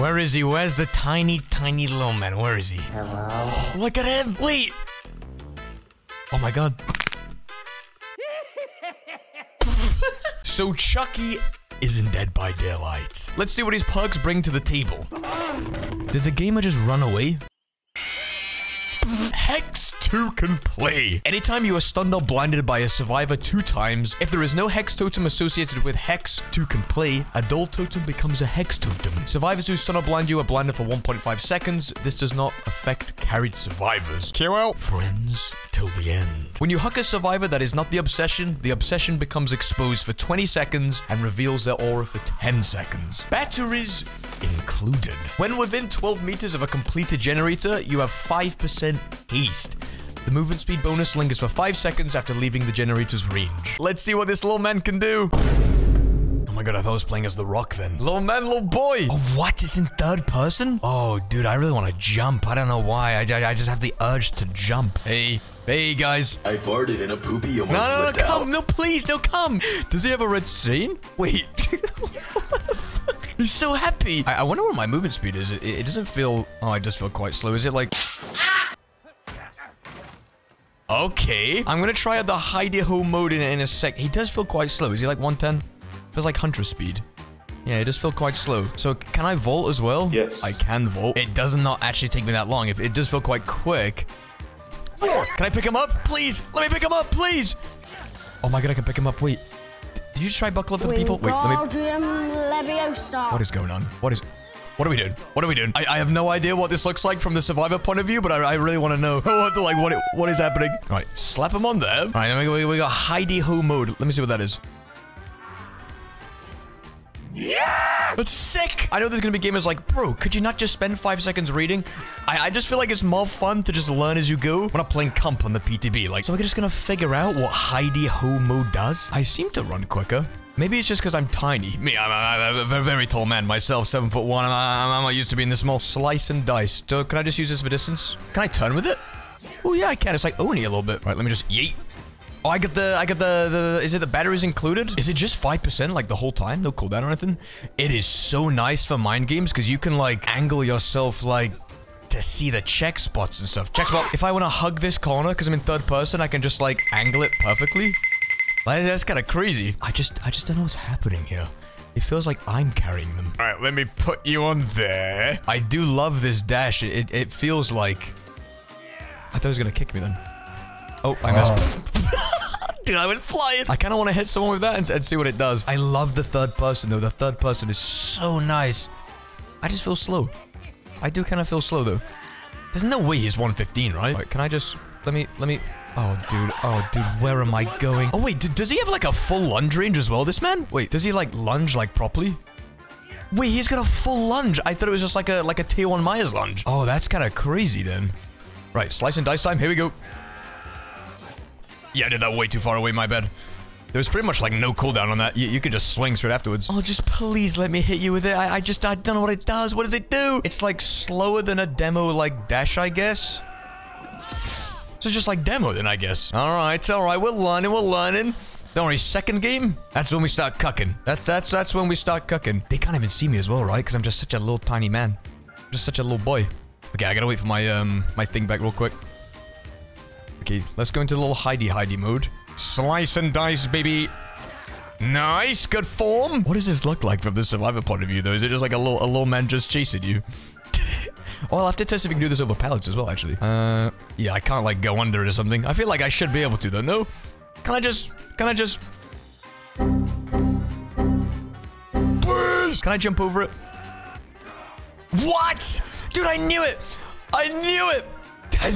Where is he? Where's the tiny, tiny little man? Where is he? Hello? Look at him! Wait! Oh my god. So Chucky isn't Dead by Daylight. Let's see what his perks bring to the table. Did the gamer just run away? Hex 2 Can Play. Anytime you are stunned or blinded by a survivor 2 times, if there is no Hex Totem associated with Hex 2 Can Play, a Doll Totem becomes a Hex Totem. Survivors who stun or blind you are blinded for 1.5 seconds. This does not affect carried survivors. Cue out Friends Till the End. When you huck a survivor that is not the Obsession, the Obsession becomes exposed for 20 seconds and reveals their aura for 10 seconds. Batteries Included. When within 12 meters of a completed generator, you have 5% haste. The movement speed bonus lingers for 5 seconds after leaving the generator's range. Let's see what this little man can do. Oh my god, I thought I was playing as The Rock then. Little man, little boy. Oh, what? It's in third person? Oh, dude, I really want to jump. I don't know why. I just have the urge to jump. Hey. Hey, guys. I farted in a poopy almost slipped out. No, come. No, please. No, come. Does he have a red stain? Wait. What the fuck? He's so happy. I wonder what my movement speed is. It doesn't feel... Oh, it does feel quite slow. Is it like... Okay. I'm gonna try out the Hidey-Ho mode in a sec. He does feel quite slow. Is he like 110? Feels like Hunter speed. Yeah, it does feel quite slow. So can I vault as well? Yes. I can vault. It does not actually take me that long. If it does feel quite quick... Can I pick him up? Please! Let me pick him up, please! Oh my god, I can pick him up. Wait. Did you just try Buckle Up for the people? Wait, let me... Wingardium Leviosa. What is going on? What are we doing? What are we doing? I have no idea what this looks like from the survivor point of view, but I really want to know what is happening. All right, slap him on there. All right, now we got Hidey-Ho mode. Let me see what that is. Yeah! That's sick! I know there's gonna be gamers like, bro, could you not just spend 5 seconds reading? I just feel like it's more fun to just learn as you go. We're not playing comp on the PTB, like, so we're just gonna figure out what Hidey-Ho mode does. I seem to run quicker. Maybe it's just because I'm tiny. Me, I'm a very tall man myself, 7'1". I'm not used to being this small. Slice and Dice. So can I just use this for distance? Can I turn with it? Oh yeah, I can. It's like Oni a little bit. Right, let me just yeet. Oh, I got the, is it the Batteries Included? Is it just 5% like the whole time? No cooldown or anything? It is so nice for mind games because you can like angle yourself like to see the check spots and stuff. Check spot. If I want to hug this corner because I'm in third person, I can just like angle it perfectly. That's kind of crazy. I just don't know what's happening here. It feels like I'm carrying them. All right, let me put you on there. I do love this dash. It feels like... I thought it was going to kick me then. Oh, I messed up. Dude, I was flying. I kind of want to hit someone with that and see what it does. I love the third person, though. The third person is so nice. I just feel slow. I do kind of feel slow, though. There's no way he's 115, right? All right, can I just... Let me... oh, dude, where am I going? Oh, wait, does he have, like, a full lunge range as well, this man? Wait, does he, like, lunge, like, properly? Wait, he's got a full lunge. I thought it was just like a T1 Myers lunge. Oh, that's kind of crazy, then. Right, Slice and Dice time. Here we go. Yeah, I did that way too far away, my bad. There was pretty much, like, no cooldown on that. You could just swing straight afterwards. Oh, just please let me hit you with it. I don't know what it does. What does it do? It's, like, slower than a demo, like, dash, I guess. So it's just, like, demo then, I guess. All right. We're learning. Don't worry, second game? That's when we start cucking. That's when we start cucking. They can't even see me as well, right? Because I'm just such a little tiny man. I'm just such a little boy. Okay, I gotta wait for my, my thing back real quick. Okay, let's go into a little hidey mode. Slice and dice, baby. Nice, good form. What does this look like from the survivor point of view, though? Is it just like a little man just chasing you? Oh, I'll have to test if we can do this over pallets as well, actually. Yeah, I can't like go under it or something. I feel like I should be able to, though. No, can I just? Please, can I jump over it? What, dude? I knew it. I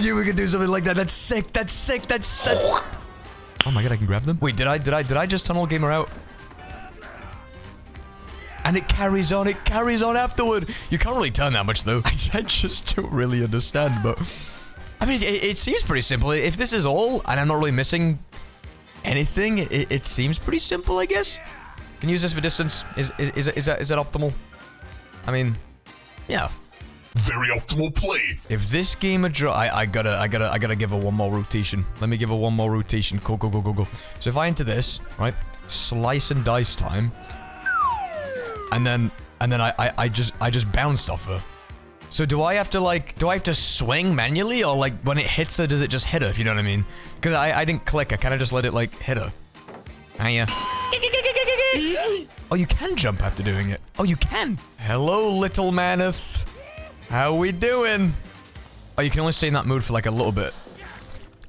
knew we could do something like that. That's sick. Oh my god, I can grab them. Wait, did I just tunnel gamer out? And it carries on afterward. You can't really turn that much though. I just don't really understand, but I mean, it seems pretty simple. If this is all, and I'm not really missing anything, it seems pretty simple, I guess. Can you use this for distance? Is that optimal? I mean, yeah. Very optimal play. If this game a draw, I gotta give her one more rotation. Let me give her one more rotation. Go. So if I enter this, right? Slice and dice time. And then and then I just bounced off her. So do I have to, like, do I have to swing manually, or, like, when it hits her, does it just hit her, if you know what I mean? Because I didn't click, I kind of just let it, like, hit her. Hiya. Oh, you can jump after doing it. Oh, you can. Hello, little maneth. How we doing? Oh, you can only stay in that mood for, like, a little bit.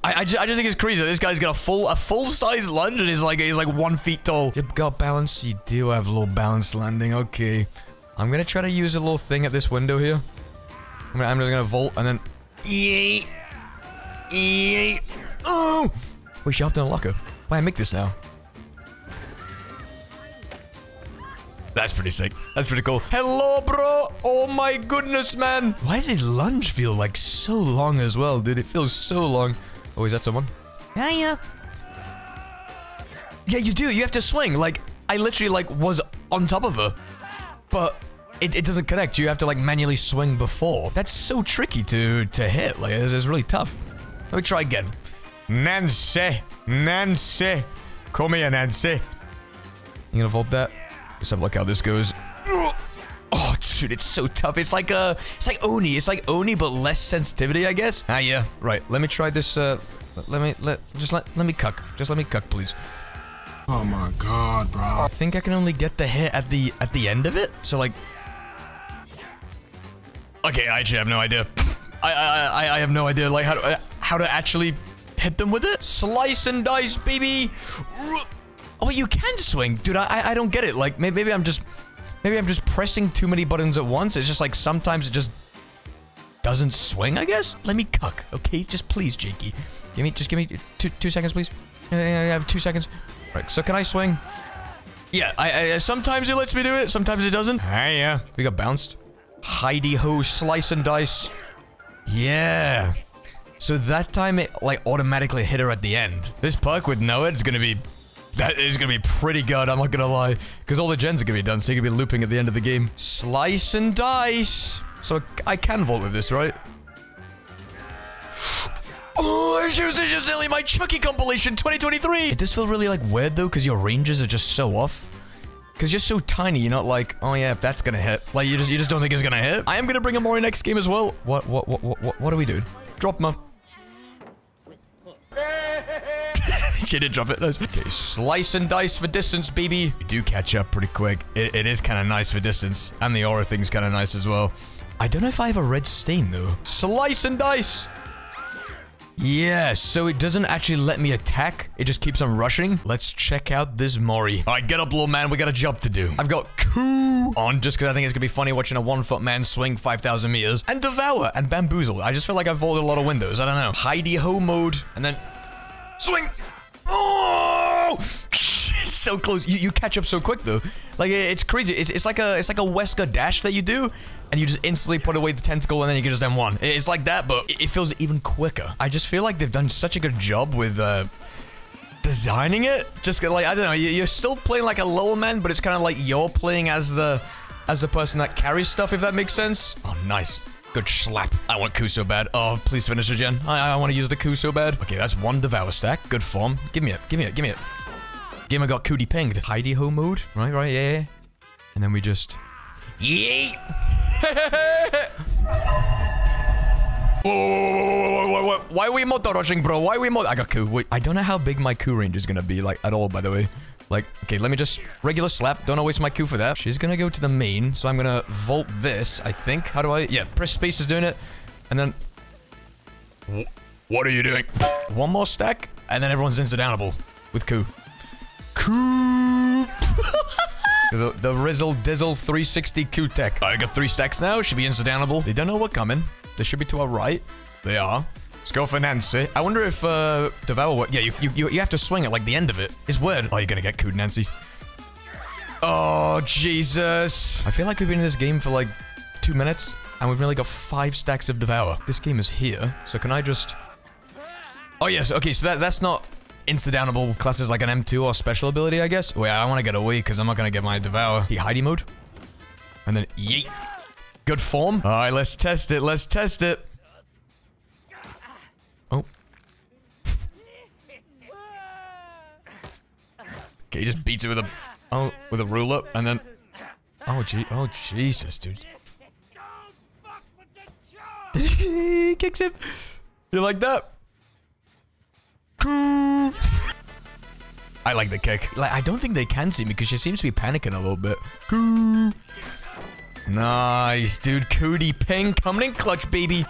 I just think it's crazy. This guy's got a full-size lunge, and he's like 1 foot tall. You've got balance. You do have a little balance landing. Okay. I'm going to try to use a little thing at this window here. I'm just going to vault, and then... Yeet. Yeet. Oh! Wait, she hopped in a locker. Why I make this now? That's pretty sick. That's pretty cool. Hello, bro! Oh my goodness, man! Why does his lunge feel, like, so long as well, dude? It feels so long. Oh, is that someone? Yeah, yeah. Yeah, you do. You have to swing. Like, I literally, like, was on top of her. But... It doesn't connect. You have to, like, manually swing before. That's so tricky to hit. Like, it's really tough. Let me try again. Nancy. Nancy. Come here, Nancy. You gonna vault that? Let's have a look how this goes. Oh, dude, it's so tough. It's like, Oni. It's like Oni, but less sensitivity, I guess. Ah, yeah. Right, let me try this, let me cuck. Just let me cuck, please. Oh my god, bro. I think I can only get the hit at the end of it. So, like... Okay, I actually have no idea. I have no idea, like, how to actually hit them with it. Slice and dice, baby! Oh, you can swing! Dude, I don't get it. Like, maybe I'm just pressing too many buttons at once. It's just, like, sometimes it just doesn't swing, I guess? Let me cuck, okay? Just please, Jakey. Just give me two seconds, please. I have 2 seconds. Right, so can I swing? Yeah, I sometimes it lets me do it, sometimes it doesn't. Hiya. We got bounced. Hidey-Ho, slice and dice. Yeah. So that time it, like, automatically hit her at the end. This perk with Noah is gonna be... That is gonna be pretty good, I'm not gonna lie. Because all the gens are gonna be done, so you're gonna be looping at the end of the game. Slice and dice! So I can vault with this, right? Oh, it's just silly, my Chucky compilation 2023! It does feel really, like, weird, though, because your ranges are just so off. Because you're so tiny, you're not like, oh yeah, if that's gonna hit. Like, you just don't think it's gonna hit. I am gonna bring a Mori next game as well. What are we doing? Drop ma. She did drop it, though. Okay, slice and dice for distance, baby. You do catch up pretty quick. It is kind of nice for distance. And the aura thing's kind of nice as well. I don't know if I have a red stain, though. Slice and dice! Yeah, so it doesn't actually let me attack. It just keeps on rushing. Let's check out this Mori. All right, get up, little man. We got a job to do. I've got Coup on just because I think it's going to be funny watching a one-foot man swing 5,000 meters. And Devour and Bamboozle. I just feel like I've vaulted a lot of windows. I don't know. Hidey-Ho mode. And then... Swing! Oh! So close. You catch up so quick, though. Like, it's crazy. It's like a Wesker dash that you do, and you just instantly put away the tentacle, and then you can just M1. It's like that, but it feels even quicker. I just feel like they've done such a good job with designing it. Just like, I don't know, you're still playing like a little man, but it's kind of like you're playing as the person that carries stuff, if that makes sense. Oh, nice. Good slap. I want Coup so bad. Oh, please finish it, Jen. I want to use the Coup so bad. Okay, that's one Devour stack. Good form. Give me it. Give me it. Give me it. Gamer got Cootie Pink. Hidey-Ho mode. Right, yeah. And then we just... Yeet! Whoa. Why are we motor rushing, bro? Why are we motor... I got Coup. Wait, I don't know how big my Coup range is gonna be, like, at all, by the way. Like, okay, let me just... Regular slap. Don't waste my Coup for that. She's gonna go to the main, so I'm gonna vault this, I think. How do I... Yeah, press space is doing it. And then... What are you doing? One more stack, and then everyone's insta-downable. With Coup. Coup! the Rizzle Dizzle 360 Coup tech. Alright, I got 3 stacks now. Should be insta-downable. They don't know what's coming. They should be to our right. They are. Let's go for Nancy. I wonder if Devour... Yeah, you have to swing at, like, the end of it. It's weird. Oh, you're gonna get Coup, Nancy. Oh, Jesus. I feel like we've been in this game for, like, 2 minutes, and we've only got 5 stacks of Devour. This game is here, so can I just... Oh, yes. Okay, so that's not... Insta-downable classes like an M2 or special ability, I guess. Wait, I want to get away because I'm not going to get my Devour. He Hidey mode. And then, yeet. Good form. All right, let's test it. Let's test it. Oh. Okay, he just beats it with a ruler. And then, Oh, gee. Oh, Jesus, dude. He kicks him. You like that? I like the kick. Like, I don't think they can see me because she seems to be panicking a little bit. Coo. Nice, dude. Cootie Pink coming in clutch, baby.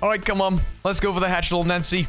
All right, come on. Let's go for the hatch, little Nancy.